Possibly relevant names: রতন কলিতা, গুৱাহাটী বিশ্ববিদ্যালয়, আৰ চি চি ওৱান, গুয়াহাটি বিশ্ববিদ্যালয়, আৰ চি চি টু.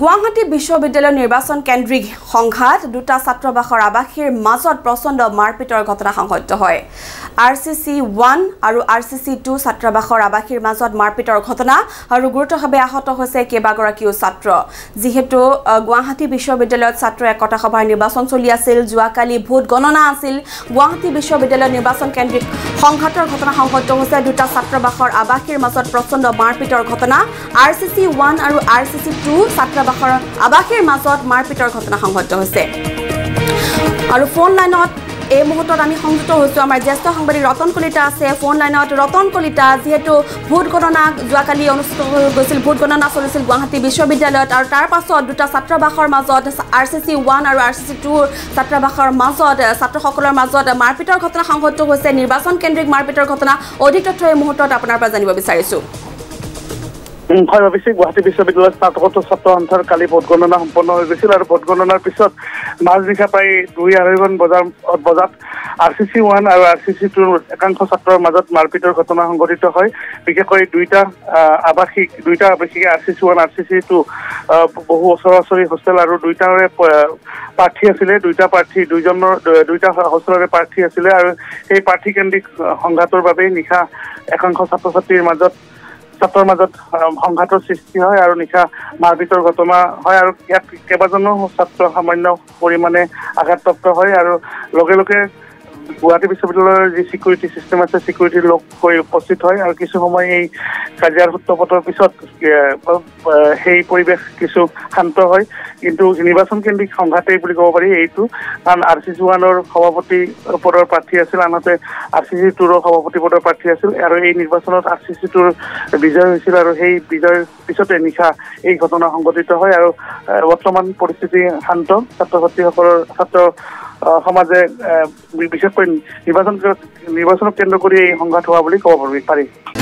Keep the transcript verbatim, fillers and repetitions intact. গুৱাহাটী বিশ্ববিদ্যালয় নির্বাচন কেন্দ্রিক সংঘাত, দুটা ছাত্রাবাসর আবাসীর মাজত প্রচণ্ড মারপিটর ঘটনা সংঘটিত হয়। আৰ চি চি ওৱান আৰু আৰ চি চি টু ছাত্রাবাসর আবাসীর মাজত মারপিটর ঘটনা আৰু গুরুতরভাবে আহত হয়েছে কেইবাগৰাকীও ছাত্র। যেহেতু গুৱাহাটী বিশ্ববিদ্যালয়ত ছাত্র একতা সভার নির্বাচন চলি আছিল, যোৱাকালি ভোট গণনা আছিল। গুৱাহাটী বিশ্ববিদ্যালয় নির্বাচন কেন্দ্রিক সংঘাতৰ ঘটনা সংঘটিত হয়েছে। দুটা ছাত্রাবাসর আবাসীর মাজত প্রচণ্ড মারপিটৰ ঘটনা। আৰ চি চি ওৱান আৰু আৰ চি চি টু ছাত্রাবাসর আবাসীর মাজত মারপিটর ঘটনা সংঘটিত হয়েছে। আর ফোন লাইনত এই মুহূর্তে আমি সংযুক্ত হয়েছো, আমার জ্যেষ্ঠ সাংবাদিক রতন কলিতা আছে ফোন লাইনত। রতন কলিতা, যেহেতু ভোট গণনা যোৱাকালি অনুষ্ঠিত হৈ গৈছিল, ভোট গণনা চলিছিল গুৱাহাটী বিশ্ববিদ্যালয়ত, আৰু তাৰ পাছত দুটা ছাত্রাবাসৰ মাজত আৰ চি চি ওৱান আৰু আৰ চি চি টু ছাত্রাবাসৰ মাজত ছাত্রসকলৰ মাজত মারপিটৰ ঘটনা সংঘটিত হৈছে। নির্বাচন কেন্দ্রিক মারপিটৰ ঘটনা অধিক তথ্য এই মুহূর্তত আপোনাৰ পৰা জানিব বিচাৰিছো। হয়, অৱশ্যে গুৱাহাটী বিশ্ববিদ্যালয়ত স্নাতকোত্তৰ ছাত্ৰ সন্থাৰ কালি ভোট গণনা সম্পন্ন হৈ গৈছিল, আৰু ভোট গণনাৰ পিছত মাজনিশা প্ৰায় দুই আঢ়ৈমান বজাৰ বজাত আৰ চি চি ওৱান আৰু আৰ চি চি টুৰ একাংশ ছাত্ৰৰ মাজত মাৰপিটৰ ঘটনা সংঘটিত হয়। বিশেষকৈ দুইটা আৱাসিক দুইটা আৱাসিক আৰ চি চি ওৱান আৰ চি চি টু বহু ওচৰা ওচৰি হোষ্টেল, আৰু দুইটাৰে প্ৰাৰ্থী আছিলে, দুইটা প্ৰাৰ্থী দুইজনৰ দুইটা হোষ্টেলৰে প্ৰাৰ্থী আছিলে, আৰু সেই প্ৰাৰ্থী কেন্দ্ৰিক সংঘাতৰ বাবেই নিশা একাংশ ছাত্ৰ ছাত্ৰীৰ মাজত ছাত্ৰৰ মাজত সংঘাতৰ সৃষ্টি হয় আৰু নিশা মাৰপিটৰ ঘটনা হয়, আৰু ইয়াত কেইবাজনো ছাত্ৰ সামান্য পৰিমাণে আঘাতপ্ৰাপ্ত হয়। আৰু লগে লগে গুৱাহাটী বিশ্ববিদ্যালয়ৰ যি ছিকিউৰিটি ছিষ্টেম আছে, ছিকিউৰিটিৰ লোক হৈ উপস্থিত হয়, আৰু কিছু সময় এই কাজিয়াৰ সূত্ৰপাতৰ পিছত সেই পৰিৱেশ কিছু শান্ত হয়। কিন্তু নিৰ্বাচন কেন্দ্ৰিক সংঘাতেই বুলি ক'ব পাৰি এইটো, কাৰণ আৰ চি চি ওৱানৰ সভাপতি পদৰ প্ৰাৰ্থী আছিল, আনহাতে আৰ চি চি টুৰ সভাপতি পদৰ প্ৰাৰ্থী আছিল, আৰু এই নিৰ্বাচনত আৰ চি চি টুৰ বিজয় হৈছিল, আৰু সেই বিজয়ৰ পিছতে নিশা এই ঘটনা সংঘটিত হয়। আৰু বৰ্তমান পৰিস্থিতি শান্ত। ছাত্ৰ ছাত্ৰীসকলৰ ছাত্ৰ সমাজে বিশেষকৈ নিৰ্বাচন নিৰ্বাচনক কেন্দ্ৰ কৰি এই সংঘাত হোৱা বুলি ক'ব পাৰি।